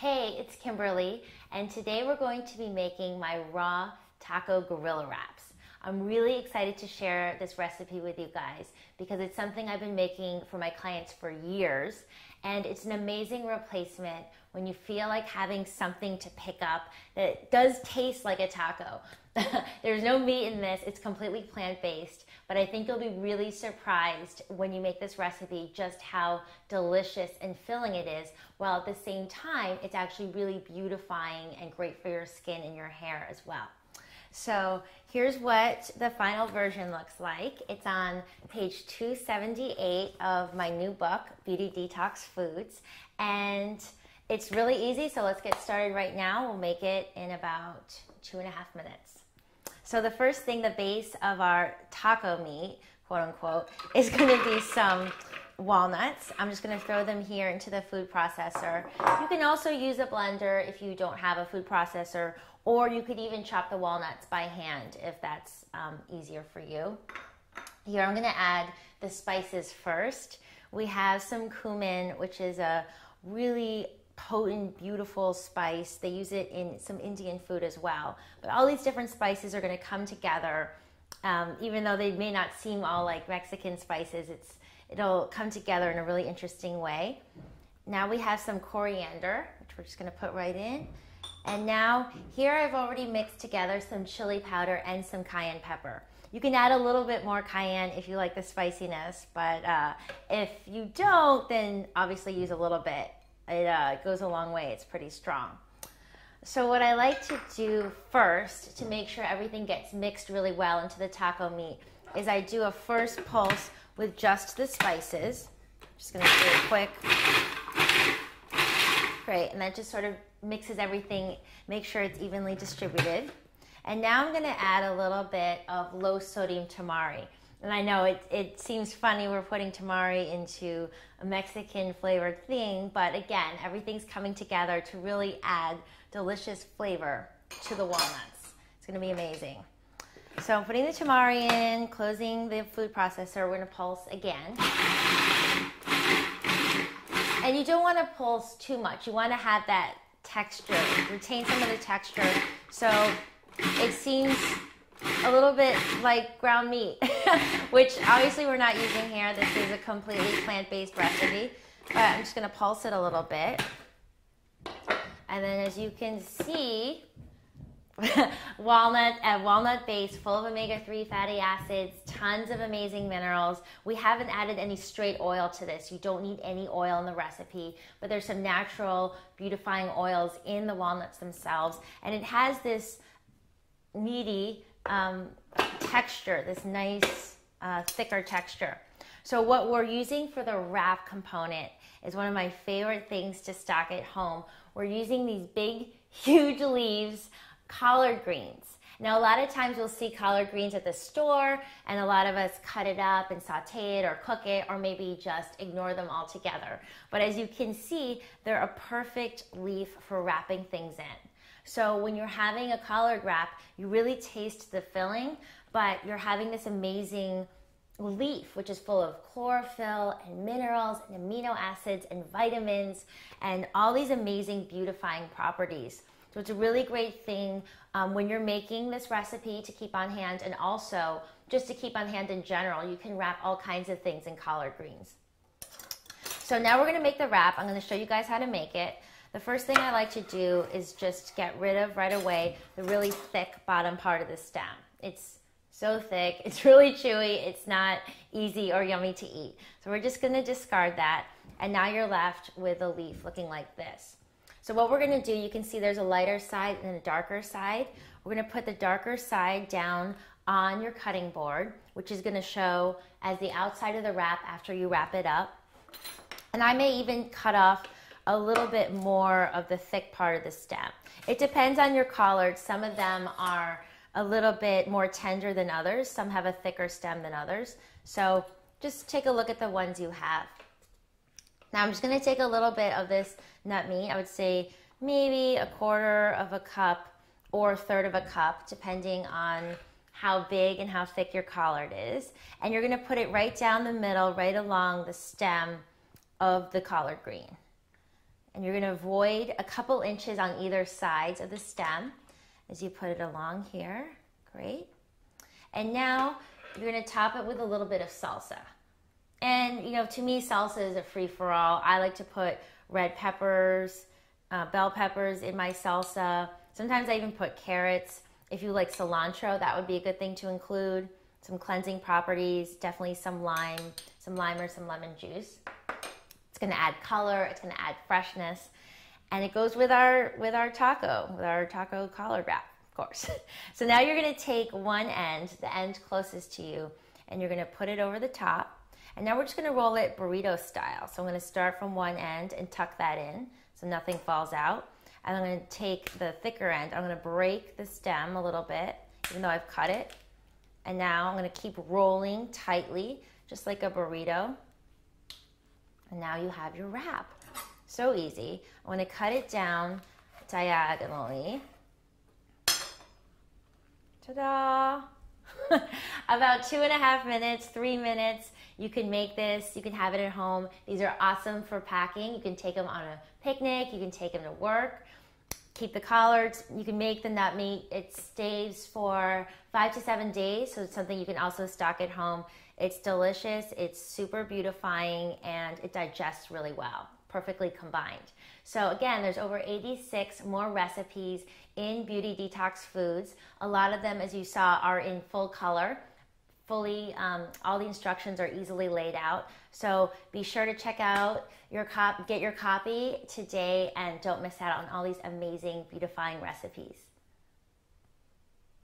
Hey, it's Kimberly, and today we're going to be making my raw taco gorilla wraps. I'm really excited to share this recipe with you guys because it's something I've been making for my clients for years, and it's an amazing replacement when you feel like having something to pick up that does taste like a taco. There's no meat in this, it's completely plant-based, but I think you'll be really surprised when you make this recipe just how delicious and filling it is, while at the same time, it's actually really beautifying and great for your skin and your hair as well. So here's what the final version looks like. It's on page 278 of my new book, Beauty Detox Foods, and it's really easy, so let's get started right now. We'll make it in about 2.5 minutes. So the first thing, the base of our taco meat, quote unquote, is gonna be some walnuts. I'm just gonna throw them here into the food processor. You can also use a blender if you don't have a food processor, or you could even chop the walnuts by hand if that's easier for you. Here I'm gonna add the spices first. We have some cumin, which is a really potent, beautiful spice. They use it in some Indian food as well. But all these different spices are going to come together, even though they may not seem all like Mexican spices. It'll come together in a really interesting way. Now we have some coriander, which we're just going to put right in. And now here I've already mixed together some chili powder and some cayenne pepper. You can add a little bit more cayenne if you like the spiciness, but if you don't, then obviously use a little bit. It goes a long way, it's pretty strong. So what I like to do first to make sure everything gets mixed really well into the taco meat is I do a first pulse with just the spices. I'm just gonna do it quick. Great, and that just sort of mixes everything, make sure it's evenly distributed. And now I'm gonna add a little bit of low sodium tamari. And I know it seems funny we're putting tamari into a Mexican flavored thing, but again, everything's coming together to really add delicious flavor to the walnuts. It's gonna be amazing. So I'm putting the tamari in, closing the food processor, we're gonna pulse again. And you don't wanna pulse too much. You wanna have that texture, retain some of the texture, so it seems a little bit like ground meat, which obviously we're not using here. This is a completely plant-based recipe, but I'm just gonna pulse it a little bit. And then as you can see, walnut base, full of omega-3 fatty acids, tons of amazing minerals. We haven't added any straight oil to this. You don't need any oil in the recipe, but there's some natural beautifying oils in the walnuts themselves. And it has this meaty texture, this nice thicker texture. So what we're using for the wrap component is one of my favorite things to stock at home. We're using these big, huge leaves, collard greens. Now a lot of times you'll see collard greens at the store, and a lot of us cut it up and saute it or cook it, or maybe just ignore them altogether. But as you can see, they're a perfect leaf for wrapping things in. So when you're having a collard wrap, you really taste the filling, but you're having this amazing leaf, which is full of chlorophyll and minerals and amino acids and vitamins and all these amazing beautifying properties. So it's a really great thing when you're making this recipe to keep on hand, and also just to keep on hand in general. You can wrap all kinds of things in collard greens. So now we're gonna make the wrap. I'm gonna show you guys how to make it. The first thing I like to do is just get rid of right away the really thick bottom part of the stem. It's so thick, it's really chewy, it's not easy or yummy to eat. So we're just gonna discard that, and now you're left with a leaf looking like this. So what we're gonna do, you can see there's a lighter side and a darker side. We're gonna put the darker side down on your cutting board, which is gonna show as the outside of the wrap after you wrap it up. And I may even cut off a little bit more of the thick part of the stem. It depends on your collards. Some of them are a little bit more tender than others. Some have a thicker stem than others. So just take a look at the ones you have. Now I'm just gonna take a little bit of this nut meat. I would say maybe a quarter of a cup or a third of a cup, depending on how big and how thick your collard is. And you're gonna put it right down the middle, right along the stem of the collard green. and you're gonna avoid a couple inches on either sides of the stem as you put it along here. Great. And now you're gonna top it with a little bit of salsa. And you know, to me, salsa is a free-for-all. I like to put red peppers, bell peppers in my salsa. Sometimes I even put carrots. If you like cilantro, that would be a good thing to include. Some cleansing properties, definitely some lime or some lemon juice. It's gonna add color, it's gonna add freshness, and it goes with our taco collard wrap, of course. So now you're gonna take one end, the end closest to you, and you're gonna put it over the top. And now we're just gonna roll it burrito style. So I'm gonna start from one end and tuck that in so nothing falls out. And I'm gonna take the thicker end, I'm gonna break the stem a little bit, even though I've cut it. And now I'm gonna keep rolling tightly, just like a burrito. And now you have your wrap. So easy. I'm gonna cut it down diagonally. Ta-da! About 2.5 minutes, 3 minutes. You can make this, you can have it at home. These are awesome for packing. You can take them on a picnic, you can take them to work. Keep the collards, you can make the nut meat. It stays for 5 to 7 days, so it's something you can also stock at home. It's delicious, it's super beautifying, and it digests really well, perfectly combined. So again, there's over 86 more recipes in Beauty Detox Foods. A lot of them, as you saw, are in full color, fully, all the instructions are easily laid out. So be sure to check out your copy, get your copy today, and don't miss out on all these amazing, beautifying recipes.